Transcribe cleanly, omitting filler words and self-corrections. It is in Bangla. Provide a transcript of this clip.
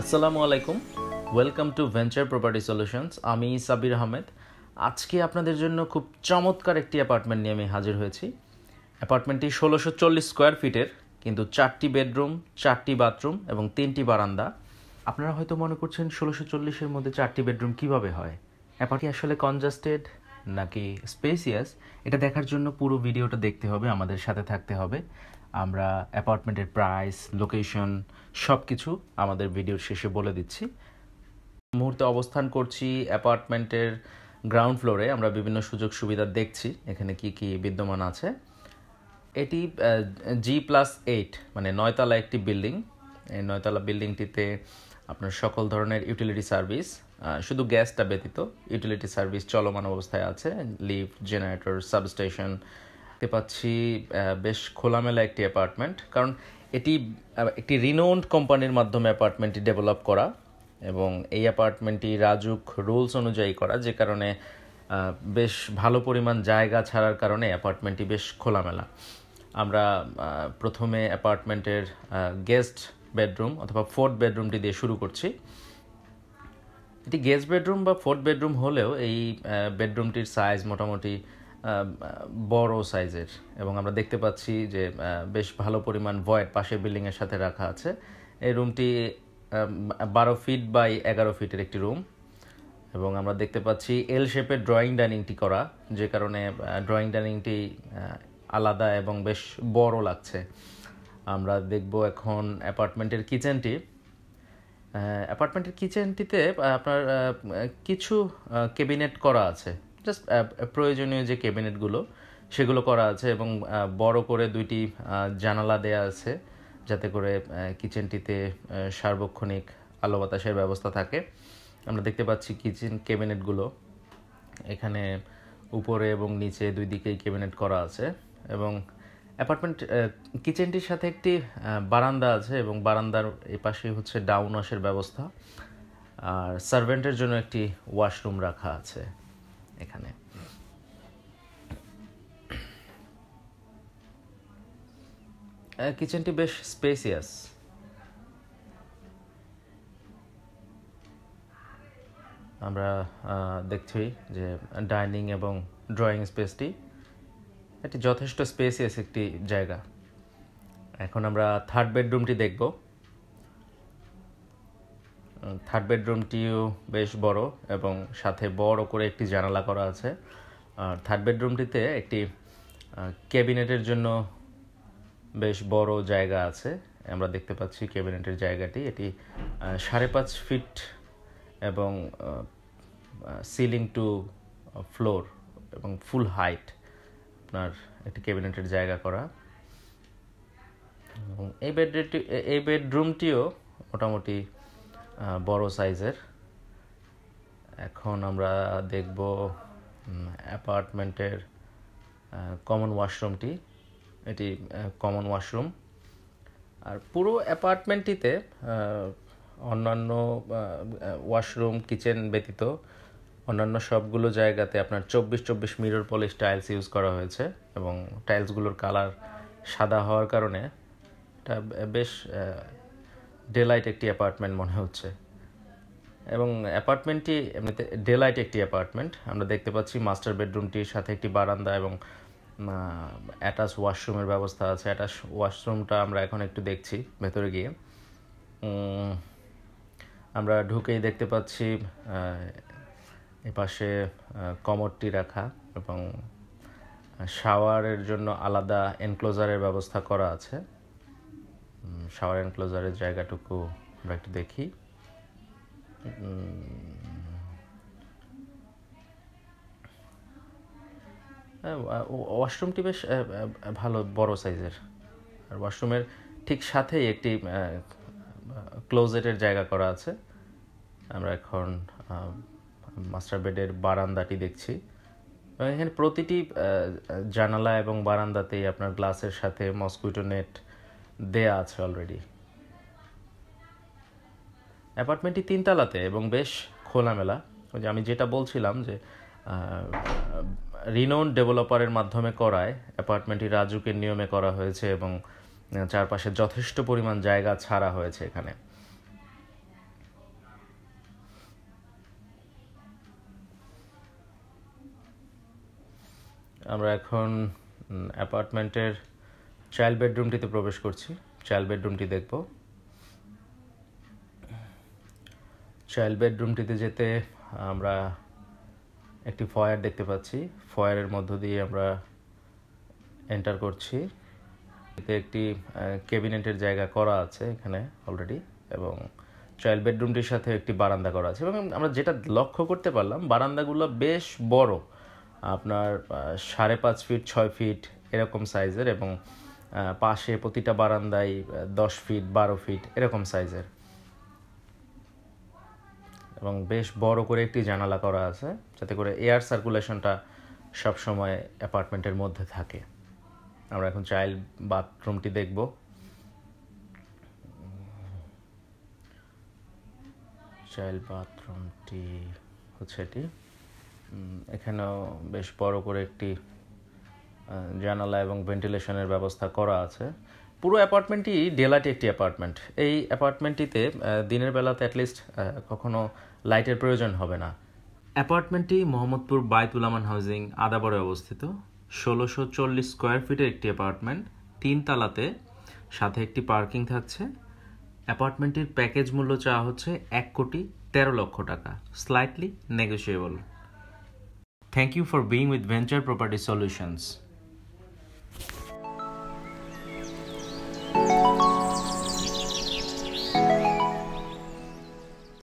আসসালামু আলাইকুম welcome to venture property solutions. আমি সাবির আহমেদ। আজকে আপনাদের জন্য খুব চমৎকার একটি অ্যাপার্টমেন্ট নিয়ে আমি হাজির হয়েছি। অ্যাপার্টমেন্টটি ১৬৪০ স্কোয়ার ফিটের, কিন্তু ৪টি বেডরুম, ৪টি বাথরুম এবং ৩টি বারান্দা। আপনারা হয়তো মনে করছেন ১৬৪০-এর মধ্যে ৪টি বেডরুম কিভাবে হয়, অ্যাপার্টটি আসলে কনজাস্টেড নাকি স্পেসিয়াস, এটা দেখার জন্য পুরো ভিডিওটা দেখতে হবে, আমাদের সাথে থাকতে হবে। আমরা অ্যাপার্টমেন্টের প্রাইস, লোকেশন সব কিছু আমাদের ভিডিওর শেষে বলে দিচ্ছি। মুহূর্তে অবস্থান করছি অ্যাপার্টমেন্টের গ্রাউন্ড ফ্লোরে। আমরা বিভিন্ন সুযোগ সুবিধা দেখছি এখানে কি কি বিদ্যমান আছে। এটি G+8 মানে 9তলা একটি বিল্ডিং। এই 9তলা বিল্ডিংটিতে আপনার সকল ধরনের ইউটিলিটি সার্ভিস, শুধু গ্যাসটা ব্যতীত ইউটিলিটি সার্ভিস চলমান অবস্থায় আছে। লিফট, জেনারেটর, সাবস্টেশন দেখতে পাচ্ছি। বেশ খোলামেলা একটি অ্যাপার্টমেন্ট, কারণ এটি একটি রিনোন্ড কোম্পানির মাধ্যমে অ্যাপার্টমেন্টটি ডেভেলপ করা এবং এই অ্যাপার্টমেন্টটি রাজুক রুলস অনুযায়ী করা, যে কারণে বেশ ভালো পরিমাণ জায়গা ছাড়ার কারণে অ্যাপার্টমেন্টটি বেশ খোলামেলা। আমরা প্রথমে অ্যাপার্টমেন্টের গেস্ট বেডরুম অথবা ফোর্থ বেডরুমটি দিয়ে শুরু করছি। এটি গেস্ট বেডরুম বা ফোর্থ বেডরুম হলেও এই বেডরুমটির সাইজ মোটামুটি বড় সাইজের এবং আমরা দেখতে পাচ্ছি যে বেশ ভালো পরিমাণ ভয়েড পাশে বিল্ডিংয়ের সাথে রাখা আছে। এই রুমটি 12 ফিট বাই 11 ফিটের একটি রুম এবং আমরা দেখতে পাচ্ছি এল শেপের ড্রয়িং ডাইনিংটি করা, যে কারণে ড্রয়িং ডাইনিংটি আলাদা এবং বেশ বড় লাগছে। আমরা দেখব এখন অ্যাপার্টমেন্টের কিচেনটি। অ্যাপার্টমেন্টের কিচেনটিতে আপনার কিছু ক্যাবিনেট করা আছে, জাস্ট প্রয়োজনীয় যে ক্যাবিনেটগুলো সেগুলো করা আছে এবং বড় করে 2টি জানালা দেয়া আছে, যাতে করে কিচেনটিতে সার্বক্ষণিক আলো বাতাসের ব্যবস্থা থাকে। আমরা দেখতে পাচ্ছি কিচেন ক্যাবিনেটগুলো এখানে উপরে এবং নিচে দুই দিকেই ক্যাবিনেট করা আছে এবং অ্যাপার্টমেন্ট কিচেনটির সাথে একটি বারান্দা আছে এবং বারান্দার এপাশে হচ্ছে ডাউন ওয়াশের ব্যবস্থা আর সার্ভেন্টের জন্য একটি ওয়াশরুম রাখা আছে এখানে। কিচেনটি বেশ স্পেসিয়াস। আমরা দেখছি যে ডাইনিং এবং ড্রয়িং স্পেসটি এটি যথেষ্ট স্পেসিয়াস একটি জায়গা। এখন আমরা থার্ড বেডরুমটি দেখব। থার্ড বেডরুমটিও বেশ বড় এবং সাথে বড় করে একটি জানালা করা আছে। আর থার্ড বেডরুমটিতে একটি ক্যাবিনেটের জন্য বেশ বড় জায়গা আছে। আমরা দেখতে পাচ্ছি ক্যাবিনেটের জায়গাটি, এটি 5.5 ফিট এবং সিলিং টু ফ্লোর এবং ফুল হাইট আপনার একটি ক্যাবিনেটের জায়গা করা। এই বেডরুমটিও মোটামুটি বড় সাইজের। এখন আমরা দেখব অ্যাপার্টমেন্টের কমন ওয়াশরুমটি। এটি কমন ওয়াশরুম। আর পুরো অ্যাপার্টমেন্টটিতে অন্যান্য ওয়াশরুম কিচেন ব্যতীত অন্যান্য সবগুলো জায়গাতে আপনার 24x24 mirror polish tiles use করা হয়েছে এবং টাইলসগুলোর কালার সাদা হওয়ার কারণে এটা বেশ ডেলাইট একটি অ্যাপার্টমেন্ট মনে হচ্ছে এবং অ্যাপার্টমেন্টটি এমনিতে ডেলাইট একটি অ্যাপার্টমেন্ট। আমরা দেখতে পাচ্ছি মাস্টার বেডরুমটির সাথে একটি বারান্দা এবং অ্যাটাচ ওয়াশরুমের ব্যবস্থা আছে। অ্যাটাচ ওয়াশরুমটা আমরা এখন একটু দেখছি ভেতরে গিয়ে। আমরা ঢুকেই দেখতে পাচ্ছি এপাশে কমোডটি রাখা এবং শাওয়ারের জন্য আলাদা এনক্লোজারের ব্যবস্থা করা আছে। শাওয়ার এনক্লোজারের জায়গাটুকু আমরা একটু দেখি। ওয়াশরুমটি বেশ ভালো বড় সাইজের। আর ওয়াশরুমের ঠিক সাথেই একটি ক্লোজেটের জায়গা করা আছে। আমরা এখন মাস্টার বেডের বারান্দাটি দেখছি। এখানে প্রতিটি জানালা এবং বারান্দাতেই আপনার গ্লাসের সাথে মসকুইটো নেট দেয়া আছে অলরেডি। অ্যাপার্টমেন্টটি 3 তলাতে এবং বেশ খোলামেলা। ওই যে আমি যেটা বলছিলাম যে রিনোন্ড ডেভেলপারের মাধ্যমে করায় অ্যাপার্টমেন্টটি রাজুকের নিয়মে করা হয়েছে এবং চারপাশে যথেষ্ট পরিমাণ জায়গা ছাড়া হয়েছে এখানে। আমরা এখন অ্যাপার্টমেন্টের চাইল্ড বেডরুমটিতে প্রবেশ করছি চাইল্ড বেডরুমটি দেখব চাইল্ড বেডরুমটিতে যেতে আমরা একটি ফয়ার দেখতে পাচ্ছি ফয়ারের মধ্য দিয়ে আমরা এন্টার করছি এতে একটি ক্যাবিনেটের জায়গা করা আছে এখানে অলরেডি এবং চাইল্ড বেডরুমটির সাথে একটি বারান্দা করা আছে এবং আমরা যেটা লক্ষ্য করতে পারলাম বারান্দাগুলো বেশ বড় আপনার 5.5 ফিট 6 ফিট এরকম সাইজের এবং পাশে প্রতিটা বারান্দায় 10 ফিট 12 ফিট এরকম সাইজের এবং বেশ বড় করে একটি জানালা করা আছে যাতে করে এয়ার সার্কুলেশনটা সব সময় অ্যাপার্টমেন্টের মধ্যে থাকে আমরা এখন চাইল্ড বাথরুমটি দেখব চাইল্ড বাথরুমটি হচ্ছে এটি এখানেও বেশ বড় করে একটি জানালা এবং ভেন্টিলেশনের ব্যবস্থা করা আছে পুরো অ্যাপার্টমেন্টটি ডেলাইট একটি অ্যাপার্টমেন্ট এই অ্যাপার্টমেন্টটিতে দিনের বেলাতে অ্যাট লিস্ট কখনো লাইটের প্রয়োজন হবে না অ্যাপার্টমেন্টটি মোহাম্মদপুর বাইতুল আমান হাউজিং আদাবরে অবস্থিত ১৬৪০ স্কয়ার ফিটের একটি অ্যাপার্টমেন্ট ৩ তলাতে সাথে একটি পার্কিং থাকছে অ্যাপার্টমেন্টটির প্যাকেজ মূল্য চাওয়া হচ্ছে ১,১৩,০০,০০০ টাকা slightly negotiable Thank you for being with Venture Property Solutions.